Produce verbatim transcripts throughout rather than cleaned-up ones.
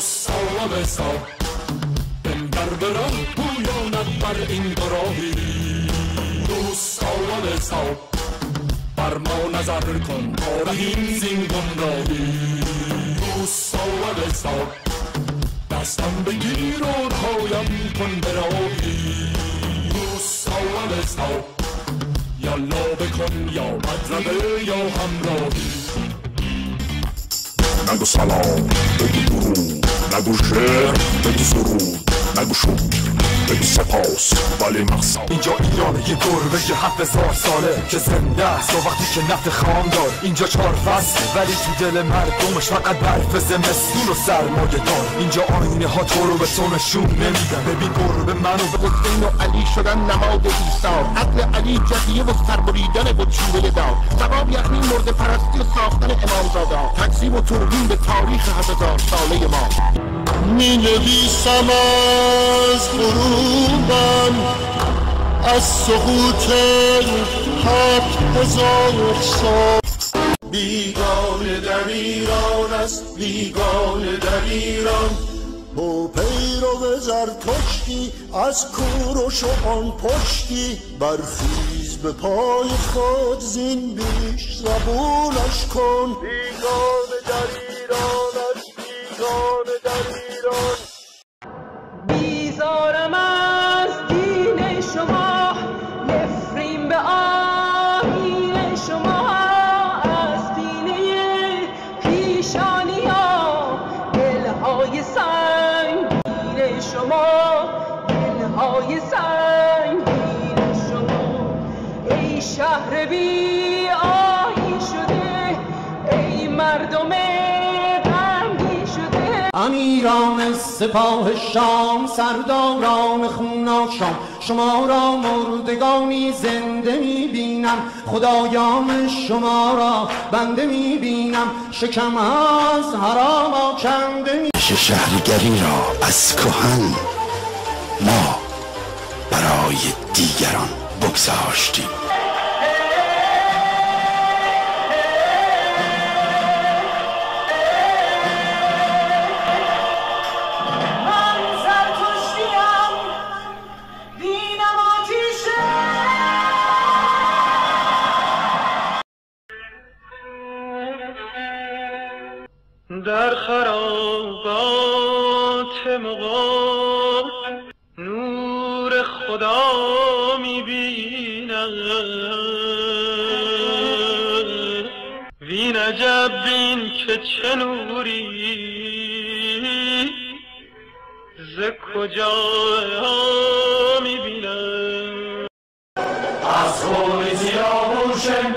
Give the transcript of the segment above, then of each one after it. sallamesa Den berbera buyonatar indirahi Dus sallamesa Barmao nazar kon orahin zingunrahi Dus sallamesa Dastan begir och hojan kon berahi Dus sallamesa Yalla bekon ya madrabe ya hamrahi نگو سلام بگو درود نگو شعر بگو سرود نگو شکر بگو سپاس ولی مقصد اینجا ایرانه یه گربه یه هفت هزار ساله که زنده است تا وقتی که نفت خام دار اینجا چهار فصل ولی تو دل مردمش فقط برف زمستون و سرمایه دار اینجا آینه ها تو رو به تو نشون نمیدن ببین گربه منو به حسین و علی شدن نماد عیسی عدل علی جزیه و سربریدن با چوبل دار ثواب یقین مرده پرستی و ساختن امامزادا تقسیم و ترمیم به تاریخ هزار ساله ما می نویسم از غروبم از سقوط هفت هزار سال بیگانه در ایران است بیگانه در ایران با پیرو زرتشتی از کوروش و آن پشتی برخیز به پای خود زین بیش زبونش کن بیگانه در ایران است بیگانه در ایران بیزارم از دین شما نفرین به آیین شما از دینه پیشانی ها دلهای سنگین شما دلهای سنگین شما ای شهر بی آیین شده ای مردم ام ایران سپاه شام سرداران خون آشام شما را مردگانی زنده میبینم خدایام شما را بنده میبینم شکم از حرام آکنده می شهرگری را از کهن ما برای دیگران بگذاشتیم در خرابات مغاب نور خدا میبینم وین عجب بین که چه نوری ز کجا میبینم از خون سیاوشم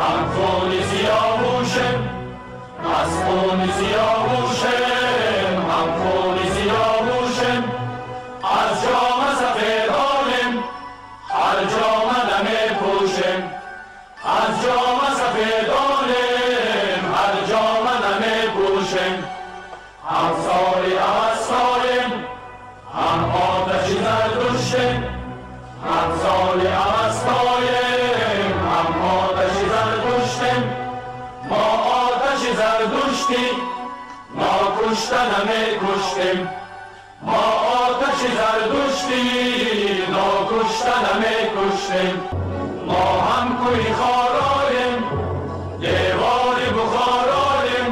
از خون سیاوشم از خون سیاوشم هم خون سیاوشم از جام سفیدانم هر جا منم پوشم از جام سفیدانم هر جا منم پوشم هم سالی هم از سالم هم آتشی زردشتم هم سالی هم از سالم هم آتشی زردشتم ما کشتن همه کشتیم ما آتش زردشتی ما کشتن همه کشتیم ما هم کوی خاراریم دیوار بخاراریم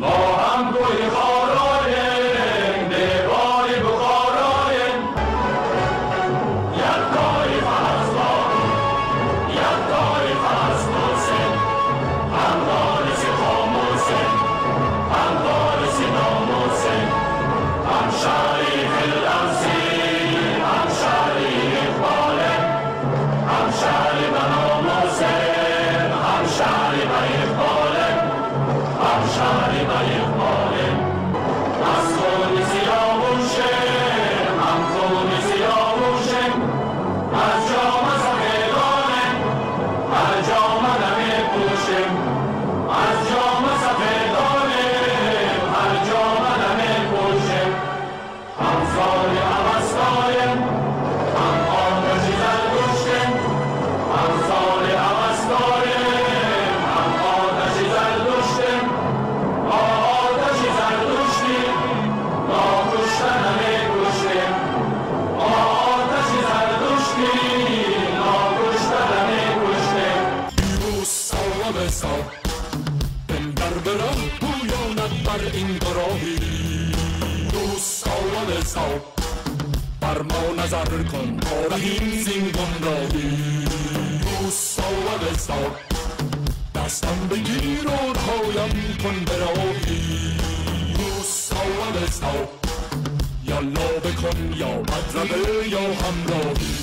ما هم کوی خاراریم دیوار بخاراریم یک کاری فرزبان یک کاری فرزبان همدارش خاموشیم همدارش ناموشیم هم شریف الامسیم هم شریف بالیم هم شریف ناموشیم من براهين دوست اول ساو بر ما نظر کن براهین زین گمراهی دوست اول ساو دستم بگیر و پایم کن براهی دوست اول ساو یا لابه کن یا مدربه یا همراهی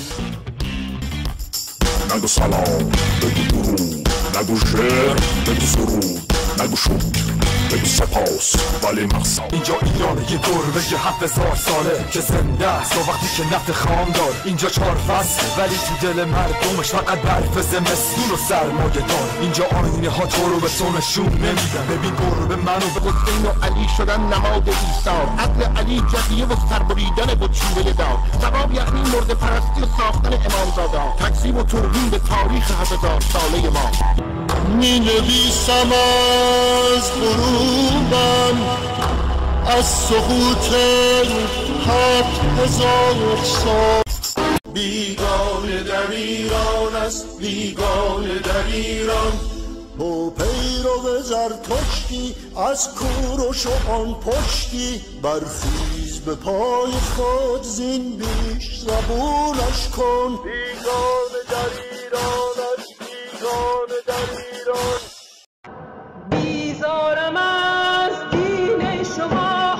نگو سلام بگو درود نگو شعر بگو سرود نگو شکر بگو سپاس ولی مقصد اینجا ایران یه گربه یه هفت هزار ساله که زنده است تا وقتی که نفت خام دار اینجا چهار فصل ولی تو دل مردمش فقط برف زمستون و سرمایه دار اینجا آینه ها تو رو به سونشون نمیدن ببین گربه منو به حسین و علی شدن نماد عیسی عقل علی جزیه و سربریدن بود شیوه دار ثواب یعنی مرده پرستی و ساختن امامزاده تکذیب و توهین به تاریخ هزار ساله ما می نویسم از غروبم از سقوط هفت هزار سال بیگانه در ایران است بیگانه در ایران با پیرو زرتشتی از کوروش و آن پشتی برخیز به پای خود زین بیش زبونش کن بیگانه در ایران است بیگانه در ایران بیزارم از دین شما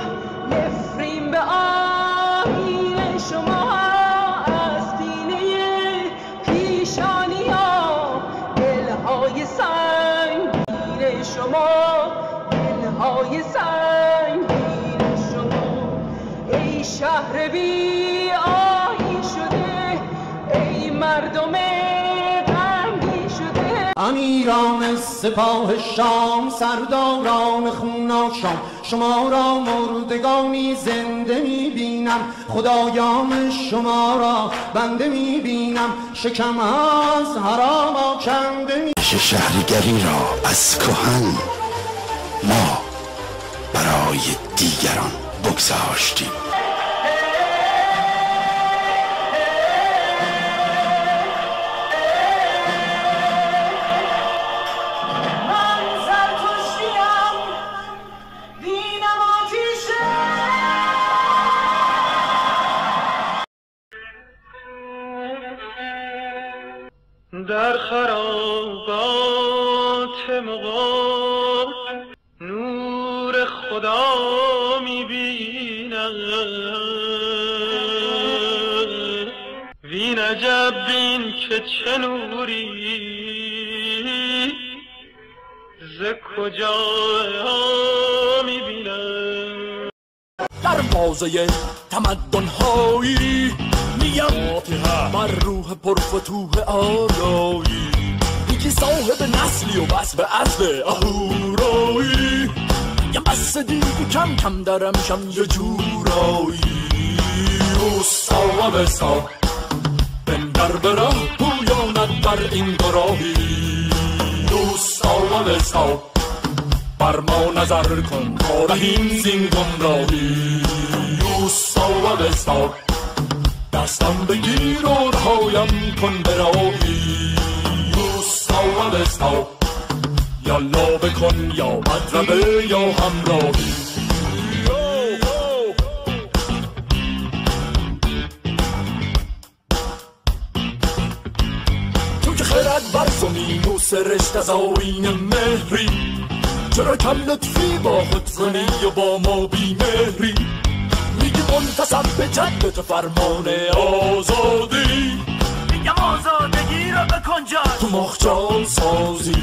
نفرین به آیین شما از دینه پیشانی ها دلهای سنگین شما دلهای سنگین شما ای شهر بی آیین شده ای مردم ام ایران سپاه شام سرداران خون آشام شما را مردگانی زنده میبینم خدایان شما را بنده میبینم شکم از حرام آکنده می شهرگری را از کهن ما برای دیگران بگذاشتیم در خرابات مغان نور خدا میبینم وین عجب بین که چه نوری ز کجا میبینم در بازه تمدن هایی بر روح پرفتوه آرایی یکی صاحب نسلی و بس به عصب اهورایی یه بس دیگه کم کم درم شم یه جورایی اوستا و بستا بندر برا پویانت بر این گراهی اوستا و بستا بر ما نظر کن کارهیم زین گمراهی اوستا و بستا دستم بگیر و پایم کن براهی دوستا و بستا یا لابه کن یا مدربه یا همراهی تو که خیرت برزنی و سرشت از آین مهری چرا کم لطفی با خود کنی و با ما بی مهری منتصب به جدت فرمان آزادی میگم آزادگی را بکن جان تو مخجان سازی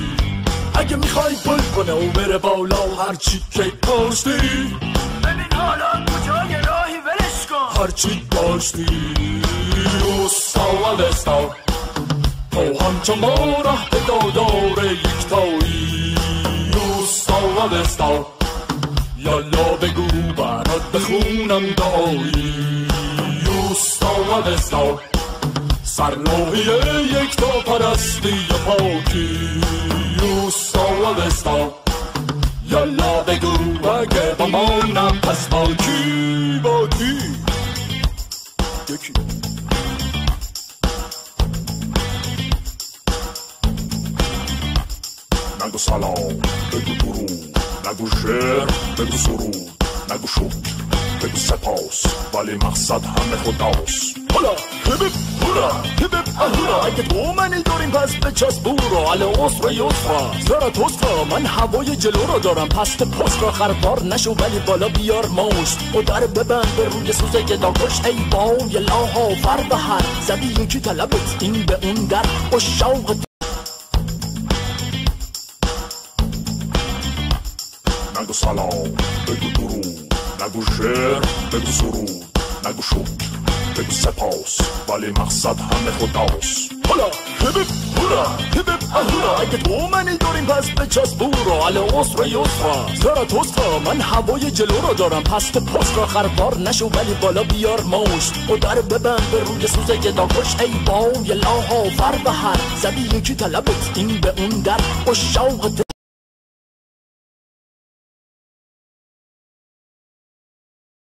اگه میخوای پل کنه و بره بالا هرچی که پاشتی ببین حالا کجای راهی ولش کن هرچی داشتی اوستا و بستا تو همچون ما ره به دادار یکتایی اوستا و بستا یالا بگو برات بخونم دایی اوستا و بستا سرلاحیه یک تا پرستی پاکی اوستا و بستا یالا بگو اگه با منم پس با کی با کی یکی نگو سلام بگو درود na gauchère, mais du sourou, na gauchoute, mais du sapos, dans les marsades, à mes rodaus. Hola, hibib, hura, hibib, ahura, et que tout man il dorin passe, bitches, bourro, à l'ostra, yostra, zaratostra, man havoye, geloro, doran, paste, postra, harbor, nashu, bali, bala, biar, mouche, au dar, beban, berou, les sous, et dans gauche, et bon, y'a l'enho, barbahar, zabi, y'a qui t'a la bête, in, be, undar, au chau, ناقو صلاة ناقو درود ناقو جير ناقو سرود ناقو شوك ناقو سباوس بالي مقصد همه خداوس هلا هبب هلا هبب اهلا اگه تو منی داریم پس بچست بورا علی اسرا یسرا زرا توستا من هوای جلو را دارم پس تو پست را خربار نشو ولی بالا بیار مشت و در ببند به روی سوزه که داکش ای باو یه لاها ور بهر زبی یکی طلبت این به اون در و شوق